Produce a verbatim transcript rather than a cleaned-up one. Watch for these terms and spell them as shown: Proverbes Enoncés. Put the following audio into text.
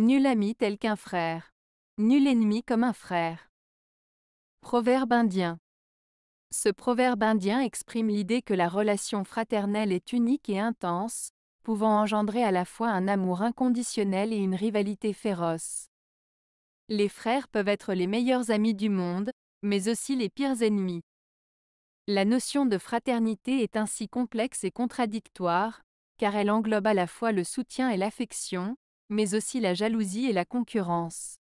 Nul ami tel qu'un frère. Nul ennemi comme un frère. Proverbe indien. Ce proverbe indien exprime l'idée que la relation fraternelle est unique et intense, pouvant engendrer à la fois un amour inconditionnel et une rivalité féroce. Les frères peuvent être les meilleurs amis du monde, mais aussi les pires ennemis. La notion de fraternité est ainsi complexe et contradictoire, car elle englobe à la fois le soutien et l'affection, mais aussi la jalousie et la concurrence.